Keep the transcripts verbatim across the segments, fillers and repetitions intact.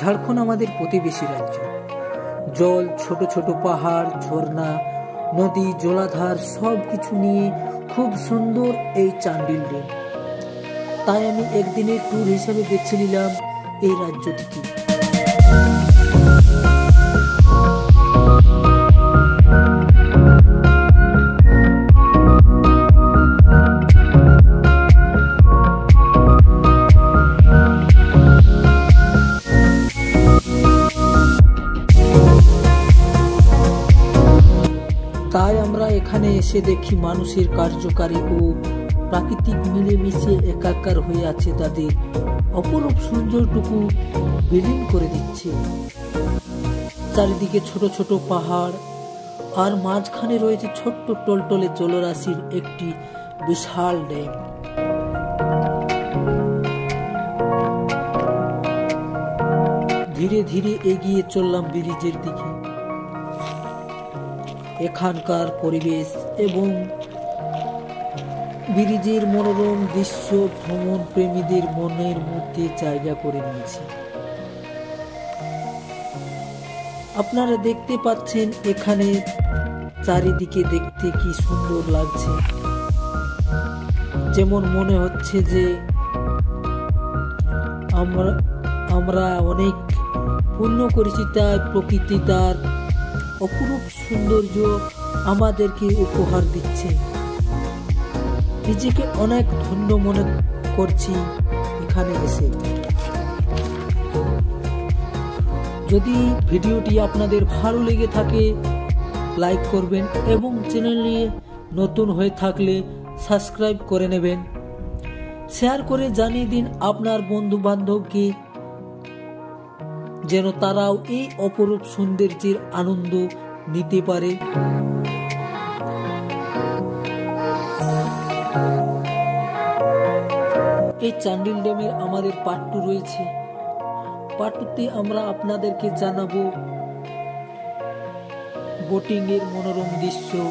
झारखंड हमारे प्रतिवेशी राज्य। जल छोट छोट पहाड़ झरना नदी जलाधार सबकिछु निये खूब सुंदर एई चांडिल लेक। ताई आमी एक दिने टूर हिसेबे बेछे निलाम एई राज्यटिके। ताई आमरा एखाने एसे देखी मानुषेर कार्यकारी ओ प्राकृतिक मिलेमिशे एकाकार हये आछे तादेर अपरूप सौंदर्यटुकु विलीन करे दिच्छे। चारिदिके छोट छोट पहाड़ और माझखाने रयेछे छोट्ट टलटले जलराशिर एकटी विशाल डैम। धीरे धीरे एगिये चललाम ब्रिजेर दिके। एखानकार परिवेश एवं ब्रिजेर मनोरम दृश्य भ्रमण प्रेमीदेर मनेर मध्ये जायगा करे नियेछे। आपनारा देखते पाच्छेन एखाने चारिदिके देखते कि सुंदर लागछे, जेमन मने होच्छे जे आमरा आमरा अनेक पुण्य करेछि। ताई प्रकृति तार अपरूप सौंदर्य आमादेरके उपहार दिच्छे। निजेके अनेक धन्य मने करछि एखाने एसे। यदि भिडियोटी आपनादेर भालो लेगे थाके लाइक करबेन एवं चैनेले नतुन हये थाकले सबस्क्राइब करे नेबेन। शेयर करे जानिये दिन आपनार बंधु बान्धवके যেন তারাও এই অপরূপ সৌন্দর্যের আনন্দ নিতে পারে। এই চান্ডিল ড্যামের আমাদের পার্ট টু রয়েছে। পার্ট টু তে আমরা আপনাদেরকে জানাবো বোটিং এর মনোরম দৃশ্য,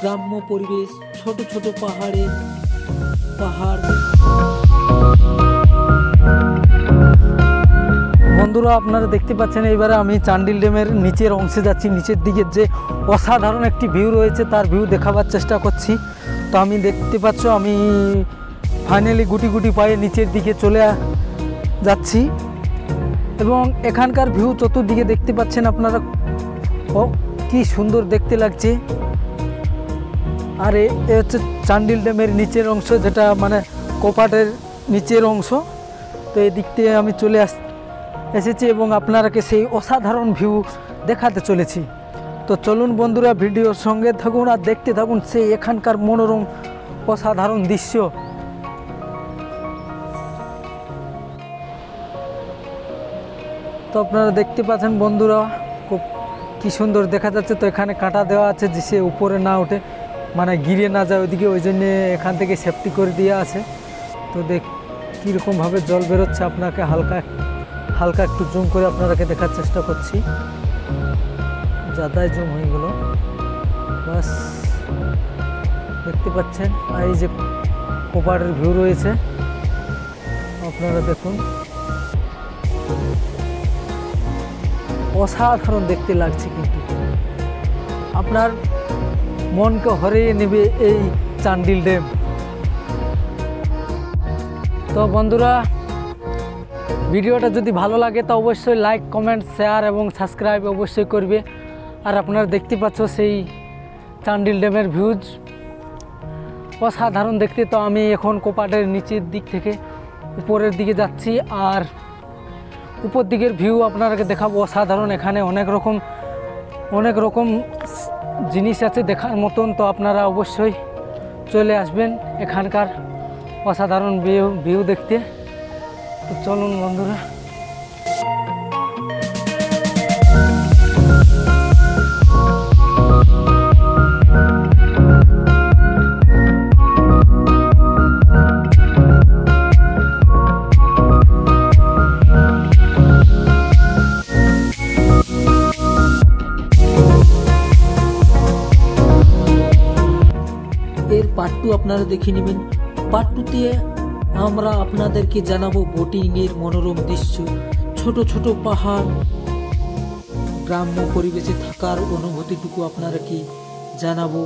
গ্রাম্য পরিবেশ, ছোট ছোট পাহাড়ে পাহাড়। বন্ধুরা আপনারা দেখতে পাচ্ছেন এইবারে আমি চান্ডিল ড্যামের নিচের অংশে যাচ্ছি। নিচের দিকের যে অসাধারণ একটি ভিউ রয়েছে তার ভিউ দেখাবার চেষ্টা করছি। তো আমি দেখতে পাচ্ছ আমি ফাইনালি গুটি গুটি পায়ে নিচের দিকে চলে যাচ্ছি এবং এখানকার ভিউ চতুর্দিকে দেখতে পাচ্ছেন আপনারা। ও কি সুন্দর দেখতে লাগছে। আর এ হচ্ছে চান্ডিল ড্যামের নিচের অংশ, যেটা মানে কোপাটের নিচের অংশ। তো এদিক থেকে আমি চলে আসছি এসেছি এবং আপনারাকে সেই অসাধারণ ভিউ দেখাতে চলেছি। তো চলুন বন্ধুরা ভিডিওর সঙ্গে থাকুন আর দেখতে থাকুন সেই এখানকার মনোরম অসাধারণ দৃশ্য। তো আপনারা দেখতে পাচ্ছেন বন্ধুরা কি সুন্দর দেখা যাচ্ছে। তো এখানে কাঁটা দেওয়া আছে যে সে উপরে না ওঠে, মানে গিরে না যায় ওইদিকে, ওই জন্যে এখান থেকে সেফটি করে দেওয়া আছে। তো দেখ কীরকমভাবে জল বেরোচ্ছে, আপনাকে হালকা হালকা একটু জুম করে আপনাদেরকে দেখার চেষ্টা করছি। যাদাই জুম হয়ে গেল, বাস দেখতে পাচ্ছেন। আর এই যে কোপারের ভিউ রয়েছে আপনারা দেখুন, অসাধারণ দেখতে লাগছে। কিন্তু আপনার মনকে হরিয়ে নেবে এই চান্ডিল ড্যাম। তো বন্ধুরা ভিডিওটা যদি ভালো লাগে তো অবশ্যই লাইক কমেন্ট শেয়ার এবং সাবস্ক্রাইব অবশ্যই করবে। আর আপনারা দেখতে পাচ্ছ সেই চান্ডিল ড্যামের ভিউজ অসাধারণ দেখতে। তো আমি এখন কোপাটের নিচের দিক থেকে উপরের দিকে যাচ্ছি আর উপর দিকের ভিউ আপনাদেরকে দেখাবো। অসাধারণ, এখানে অনেক রকম অনেক রকম জিনিস আছে দেখার মতন। তো আপনারা অবশ্যই চলে আসবেন এখানকার অসাধারণ ভিউ ভিউ দেখতে। তো চলুন বন্ধুরা। এর পার্ট টু আপনারা দেখে নেবেন। পার্ট টু তে আমরা আপনাদেরকে জানাবো বোটিং এর মনোরম দৃশ্য, ছোট ছোট ছোট পাহাড় গ্রাম্য পরিবেশে থাকার অনুভূতিটুকু আপনারা কি জানাবো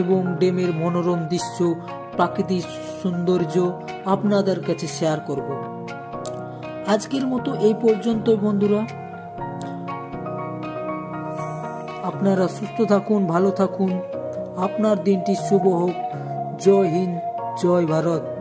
এবং ডেমের মনোরম দৃশ্য প্রাকৃতিক সৌন্দর্য আপনাদের কাছে শেয়ার করব। আজকের মতো এই পর্যন্তই বন্ধুরা, আপনারা সুস্থ থাকুন, ভালো থাকুন, আপনার দিনটি শুভ হোক। জয় হিন্দ, জয় ভারত।